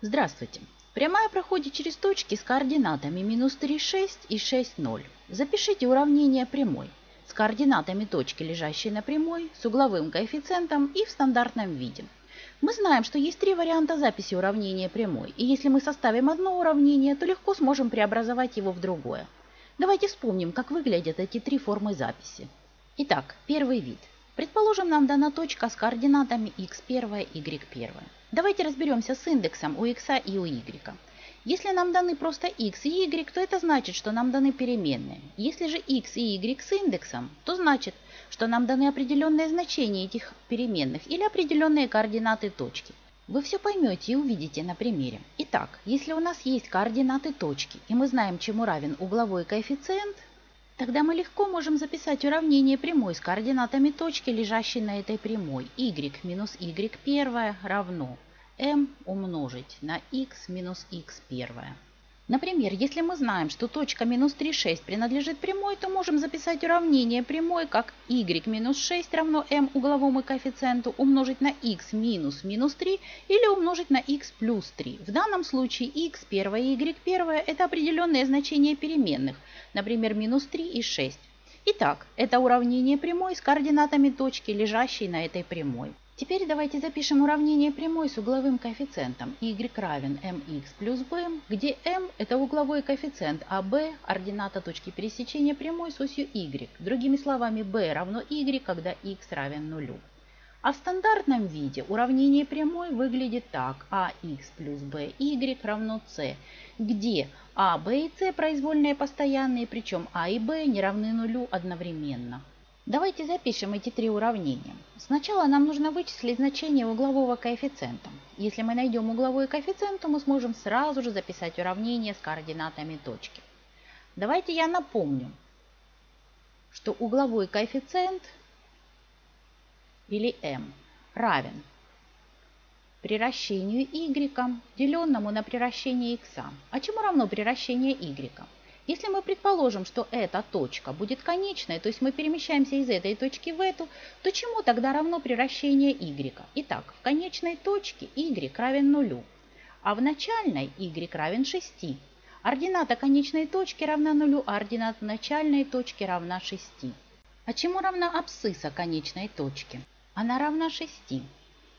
Здравствуйте! Прямая проходит через точки с координатами -3,6 и 6,0. Запишите уравнение прямой с координатами точки, лежащей на прямой, с угловым коэффициентом и в стандартном виде. Мы знаем, что есть три варианта записи уравнения прямой, и если мы составим одно уравнение, то легко сможем преобразовать его в другое. Давайте вспомним, как выглядят эти три формы записи. Итак, первый вид. Предположим, нам дана точка с координатами x1, y1. Давайте разберемся с индексом у x и у y. Если нам даны просто x и y, то это значит, что нам даны переменные. Если же x и y с индексом, то значит, что нам даны определенные значения этих переменных или определенные координаты точки. Вы все поймете и увидите на примере. Итак, если у нас есть координаты точки, и мы знаем, чему равен угловой коэффициент, тогда мы легко можем записать уравнение прямой с координатами точки, лежащей на этой прямой. Y минус y1 равно m умножить на x минус x1. Например, если мы знаем, что точка -3,6 принадлежит прямой, то можем записать уравнение прямой как y минус 6 равно m угловому коэффициенту умножить на x минус 3 или умножить на x плюс 3. В данном случае x1 и y1 – это определенные значения переменных, например, минус 3 и 6. Итак, это уравнение прямой с координатами точки, лежащей на этой прямой. Теперь давайте запишем уравнение прямой с угловым коэффициентом y равен mx плюс b, где m – это угловой коэффициент, а b – ордината точки пересечения прямой с осью y. Другими словами, b равно y, когда x равен 0. А в стандартном виде уравнение прямой выглядит так: ax плюс by равно c, где a, b и c – произвольные постоянные, причем a и b не равны 0 одновременно. Давайте запишем эти три уравнения. Сначала нам нужно вычислить значение углового коэффициента. Если мы найдем угловой коэффициент, то мы сможем сразу же записать уравнение с координатами точки. Давайте я напомню, что угловой коэффициент, или m, равен приращению y, деленному на приращение x. А чему равно приращение y? Если мы предположим, что эта точка будет конечной, то есть мы перемещаемся из этой точки в эту, то чему тогда равно приращение y? Итак, в конечной точке y равен 0, а в начальной y равен 6. Ордината конечной точки равна 0, а ордината начальной точки равна 6. А чему равна абсцисса конечной точки? Она равна 6.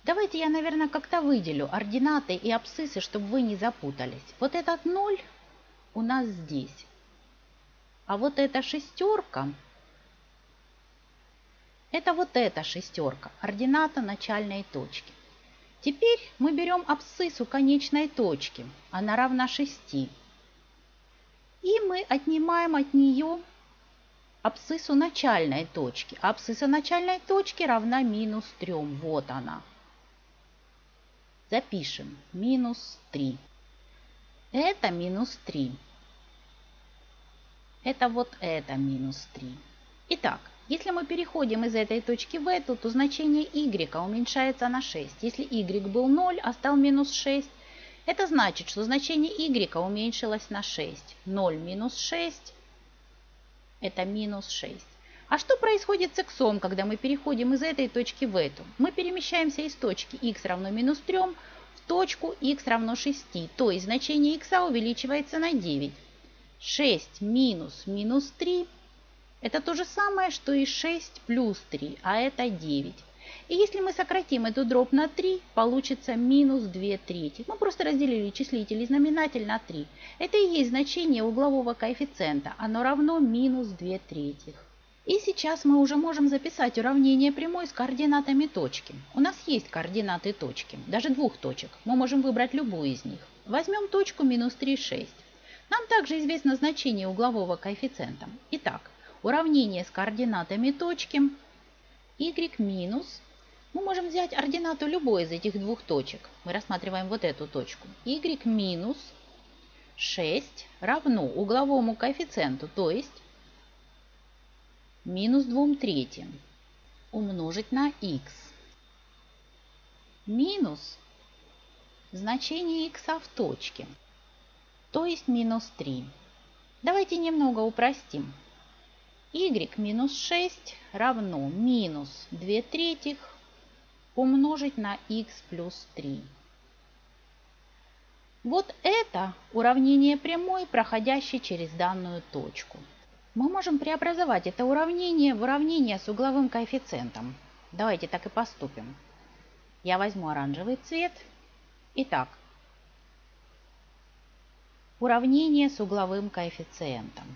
Давайте я, наверное, как-то выделю ординаты и абсциссы, чтобы вы не запутались. Вот этот 0 у нас здесь. А вот эта шестерка, это вот эта шестерка, ордината начальной точки. Теперь мы берем абсциссу конечной точки, она равна 6. И мы отнимаем от нее абсциссу начальной точки. Абсцисса начальной точки равна -3, вот она. Запишем, -3. Это -3. Это вот это -3. Итак, если мы переходим из этой точки в эту, то значение y уменьшается на 6. Если y был 0, а стал -6, это значит, что значение y уменьшилось на 6. 0 -6 – это -6. А что происходит с x, когда мы переходим из этой точки в эту? Мы перемещаемся из точки x равно -3 в точку x равно 6, то есть значение x увеличивается на 9. 6 -3 это то же самое, что и 6 плюс 3, а это 9. И если мы сократим эту дробь на 3, получится -2/3. Мы просто разделили числитель и знаменатель на 3. Это и есть значение углового коэффициента. Оно равно -2/3. И сейчас мы уже можем записать уравнение прямой с координатами точки. У нас есть координаты точки, даже двух точек. Мы можем выбрать любую из них. Возьмем точку -3,6. Нам также известно значение углового коэффициента. Итак, уравнение с координатами точки y минус. Мы можем взять ординату любой из этих двух точек. Мы рассматриваем вот эту точку. Y минус 6 равно угловому коэффициенту, то есть -2/3 умножить на x. Минус значение x в точке, то есть -3. Давайте немного упростим. Y минус 6 равно -2/3 умножить на x плюс 3. Вот это уравнение прямой, проходящей через данную точку. Мы можем преобразовать это уравнение в уравнение с угловым коэффициентом. Давайте так и поступим. Я возьму оранжевый цвет. Итак, уравнение с угловым коэффициентом.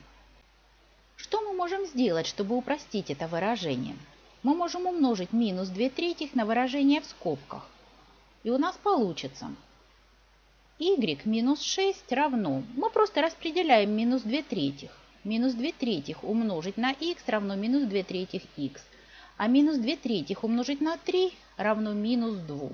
Что мы можем сделать, чтобы упростить это выражение? Мы можем умножить минус 2/3 на выражение в скобках. И у нас получится y минус 6 равно, мы просто распределяем минус 2/3. Минус 2/3 умножить на x равно минус 2/3 x. А минус 2/3 умножить на 3 равно минус 2.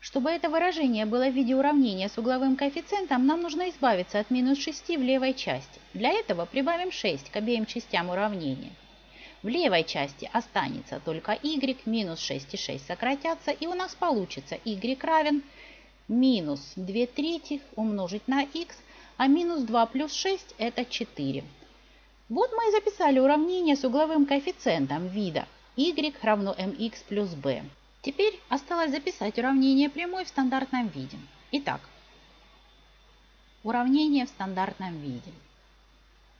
Чтобы это выражение было в виде уравнения с угловым коэффициентом, нам нужно избавиться от минус 6 в левой части. Для этого прибавим 6 к обеим частям уравнения. В левой части останется только y, минус 6 и 6 сократятся, и у нас получится y равен минус 2/3 умножить на x, а минус 2 плюс 6 это 4. Вот мы и записали уравнение с угловым коэффициентом вида y равно mx плюс b. Теперь осталось записать уравнение прямой в стандартном виде. Итак, уравнение в стандартном виде.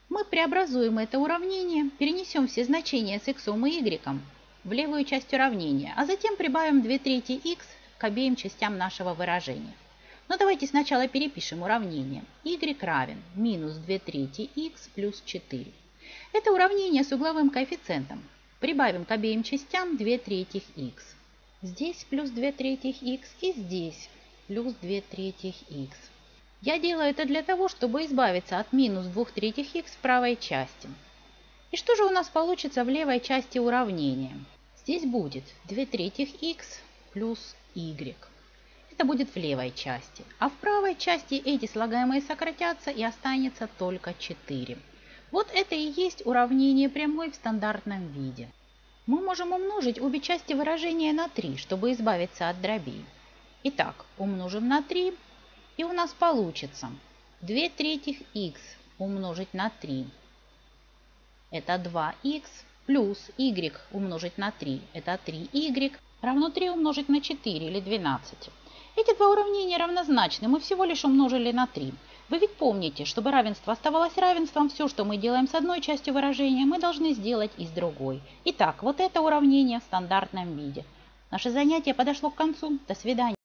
Мы преобразуем это уравнение, перенесем все значения с x и y в левую часть уравнения, а затем прибавим 2/3 x к обеим частям нашего выражения. Но давайте сначала перепишем уравнение. Y равен минус 2/3 x плюс 4. Это уравнение с угловым коэффициентом. Прибавим к обеим частям 2/3 x. Здесь плюс 2/3 x и здесь плюс 2/3 x. Я делаю это для того, чтобы избавиться от минус 2/3 x в правой части. И что же у нас получится в левой части уравнения? Здесь будет 2/3 x плюс y. Это будет в левой части. А в правой части эти слагаемые сократятся и останется только 4. Вот это и есть уравнение прямой в стандартном виде. Мы можем умножить обе части выражения на 3, чтобы избавиться от дробей. Итак, умножим на 3, и у нас получится 2/3 x умножить на 3. Это 2х плюс y умножить на 3. Это 3y. Равно 3 умножить на 4 или 12. Эти два уравнения равнозначны, мы всего лишь умножили на 3. Вы ведь помните, чтобы равенство оставалось равенством, все, что мы делаем с одной частью выражения, мы должны сделать и с другой. Итак, вот это уравнение в стандартном виде. Наше занятие подошло к концу. До свидания.